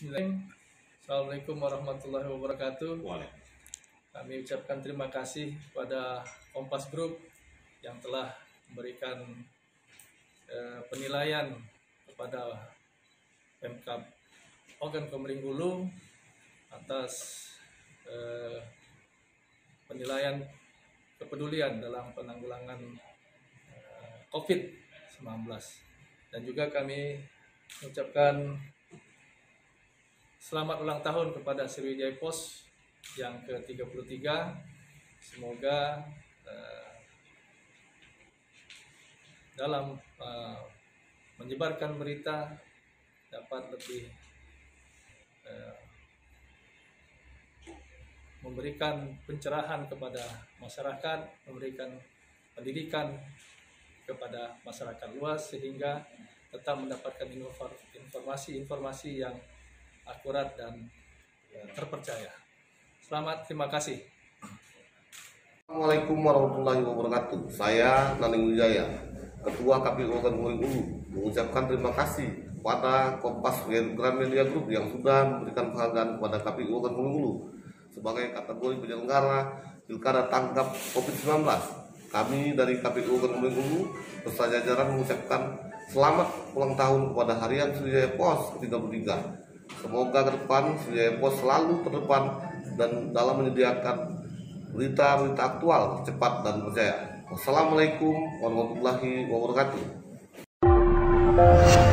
Bismillahirrahmanirrahim. Assalamualaikum warahmatullahi wabarakatuh. Kami ucapkan terima kasih kepada Kompas Group yang telah memberikan penilaian kepada MK Ogan Komering Ulu atas penilaian kepedulian dalam penanggulangan COVID-19. Dan juga kami mengucapkan selamat ulang tahun kepada Sriwijaya Post yang ke-33. Semoga dalam menyebarkan berita dapat lebih memberikan pencerahan kepada masyarakat, memberikan pendidikan kepada masyarakat luas sehingga tetap mendapatkan informasi-informasi yang akurat dan terpercaya. Selamat, terima kasih. Assalamualaikum warahmatullahi wabarakatuh. Saya Nali Wijaya, Ketua KPU Uwagan Komering Ulu, mengucapkan terima kasih kepada Kompas Gramedia Group yang sudah memberikan penghargaan kepada KPU Uwagan Komering Ulu sebagai kategori penyelenggara pilkada tanggap COVID-19. Kami dari KPU Uwagan Komering Ulu beserta jajaran mengucapkan selamat ulang tahun kepada harian Sriwijaya Post ke-33. Semoga ke depan Sriwijaya Post selalu terdepan dan dalam menyediakan berita-berita aktual, cepat dan percaya. Wassalamualaikum warahmatullahi wabarakatuh.